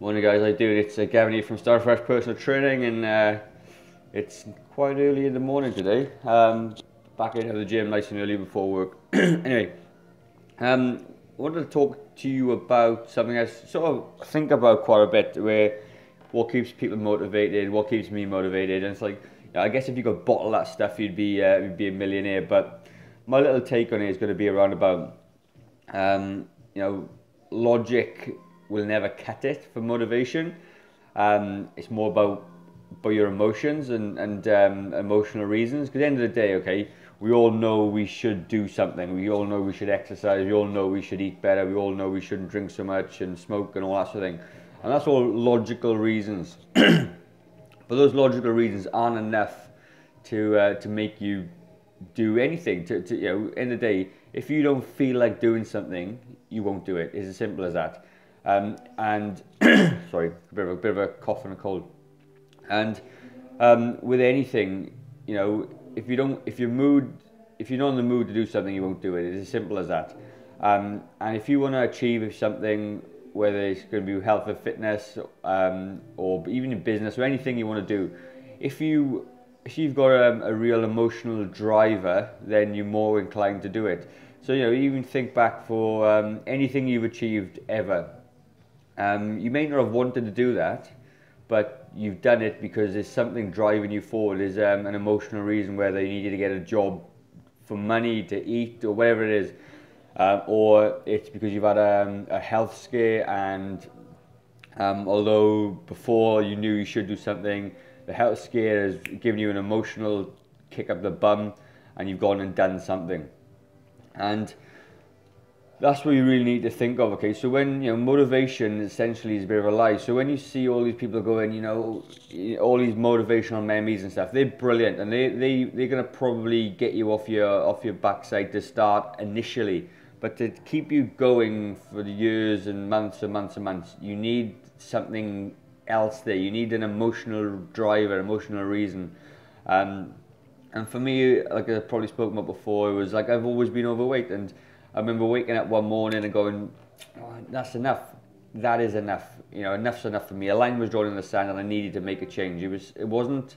Morning guys, I do. It's Gavin here from Starfresh Personal Training, and it's quite early in the morning today. Back out of the gym nice and early before work. Anyway, wanted to talk to you about something I sort of think about quite a bit, where what keeps people motivated, what keeps me motivated, and it's like, you know, I guess if you could bottle that stuff, you'd be a millionaire. But my little take on it is going to be around about, you know, logic will never cut it for motivation. It's more about your emotions and emotional reasons. Because at the end of the day, okay, we all know we should do something. We all know we should exercise. We all know we should eat better. We all know we shouldn't drink so much and smoke and all that sort of thing. And that's all logical reasons. But those logical reasons aren't enough to make you do anything. To you know, at the end of the day, if you don't feel like doing something, you won't do it. It's as simple as that. And sorry, a bit of a cough and a cold. And with anything, you know, if you're not in the mood to do something, you won't do it. It's as simple as that. And if you want to achieve something, whether it's going to be health or fitness, or even in business or anything you want to do, if you've got a real emotional driver, then you're more inclined to do it. So, you know, even think back for anything you've achieved ever. You may not have wanted to do that, but you've done it because there's something driving you forward. There's an emotional reason, whether you needed to get a job for money, to eat, or whatever it is. Or it's because you've had a health scare, and although before you knew you should do something, the health scare has given you an emotional kick up the bum, and you've gone and done something. And that's what you really need to think of, okay? So when, you know, motivation essentially is a bit of a lie. So when you see all these people going, you know, all these motivational memes and stuff, they're brilliant, and they're going to probably get you off your backside to start initially. But to keep you going for years and months and months and months, you need something else there. You need an emotional driver, emotional reason. And for me, like I probably spoke about before, it was like I've always been overweight, and I remember waking up one morning and going, oh, that's enough, that is enough, you know, enough's enough for me. A line was drawn in the sand and I needed to make a change. It wasn't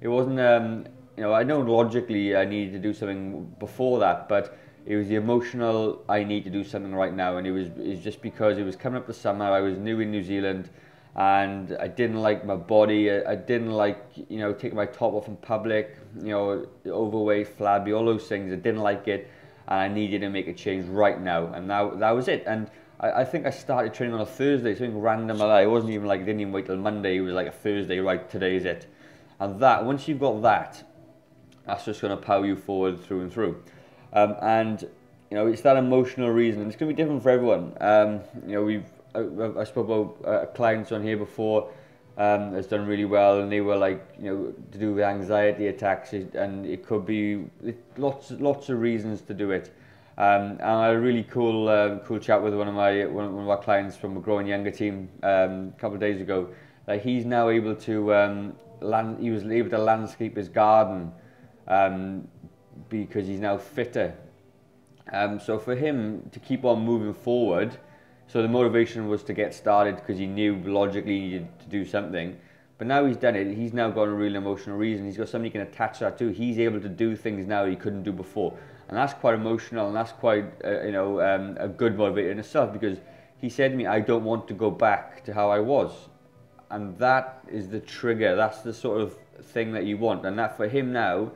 you know, I know logically I needed to do something before that, but it was the emotional, I need to do something right now. And it's just because it was coming up the summer, I was new in New Zealand, and I didn't like my body. I didn't like, you know, taking my top off in public, you know, overweight, flabby, all those things. I didn't like it, and I needed to make a change right now. And that was it. And I think I started training on a Thursday, something random like that. It wasn't even like, I didn't even wait till Monday. It was like a Thursday, right, today's it. And that, once you've got that, that's just gonna power you forward through and through. And, you know, it's that emotional reason. It's gonna be different for everyone. You know, I spoke about clients on here before that's done really well, and they were like, you know, to do with anxiety attacks, and it could be lots of reasons to do it. And I had a really cool chat with one of our clients from a growing younger team a couple of days ago. Like, he's now able to he was able to landscape his garden because he's now fitter. So for him to keep on moving forward. So the motivation was to get started because he knew logically he needed to do something. But now he's done it, he's now got a real emotional reason. He's got something he can attach that to. He's able to do things now he couldn't do before. And that's quite emotional, and that's quite, you know, a good motivator in itself, because he said to me, I don't want to go back to how I was. And that is the trigger. That's the sort of thing that you want. And that for him now,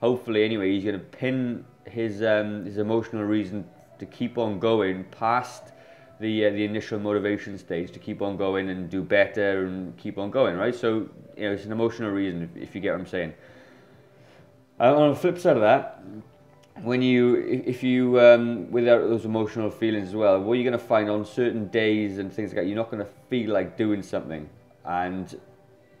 hopefully anyway, he's going to pin his emotional reason to keep on going past the initial motivation stage, to keep on going and do better and keep on going, right? So, you know, it's an emotional reason, if you get what I'm saying. On the flip side of that, when if you without those emotional feelings as well, what you're going to find on certain days and things like that, you're not going to feel like doing something, and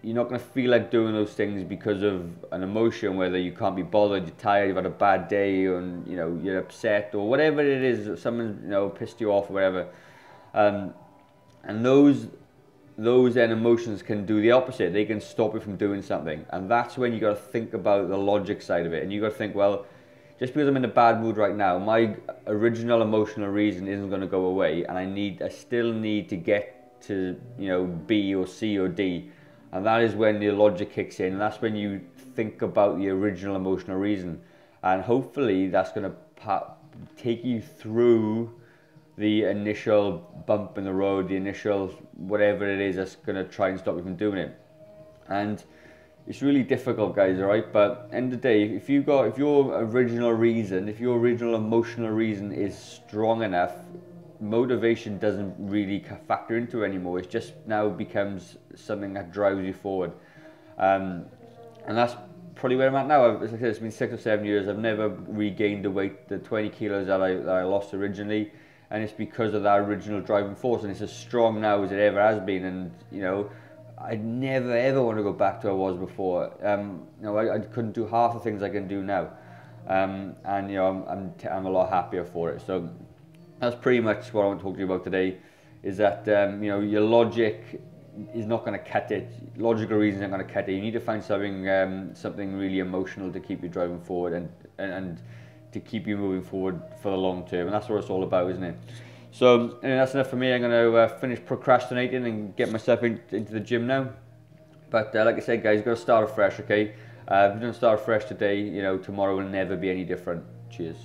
you're not going to feel like doing those things because of an emotion, whether you can't be bothered, you're tired, you've had a bad day, and, you know, you're upset, or whatever it is, someone, you know, pissed you off or whatever. And those then emotions can do the opposite. They can stop you from doing something. And that's when you got to think about the logic side of it. And you got to think, well, just because I'm in a bad mood right now, my original emotional reason isn't going to go away, and I still need to get to, you know, B or C or D. And that is when the logic kicks in. And that's when you think about the original emotional reason. And hopefully that's going to take you through the initial bump in the road, the initial whatever it is that's going to try and stop you from doing it. And it's really difficult, guys, all right? But end of the day, if your original reason, if your original emotional reason is strong enough, motivation doesn't really factor into it anymore. It just now becomes something that drives you forward. And that's probably where I'm at now. Like I said, it's been 6 or 7 years. I've never regained the weight, the 20 kilos that I lost originally. And it's because of that original driving force. And it's as strong now as it ever has been. And, you know, I'd never, ever want to go back to where I was before. You know, I couldn't do half the things I can do now. And, you know, I'm a lot happier for it. So that's pretty much what I want to talk to you about today, is that, you know, your logic is not going to cut it. Logical reasons aren't going to cut it. You need to find something, something really emotional to keep you driving forward and to keep you moving forward for the long term. And that's what it's all about, isn't it? So anyway, that's enough for me. I'm going to finish procrastinating and get myself into the gym now. But like I said, guys, you've got to start afresh, okay? If you don't start afresh today, you know, tomorrow will never be any different. Cheers.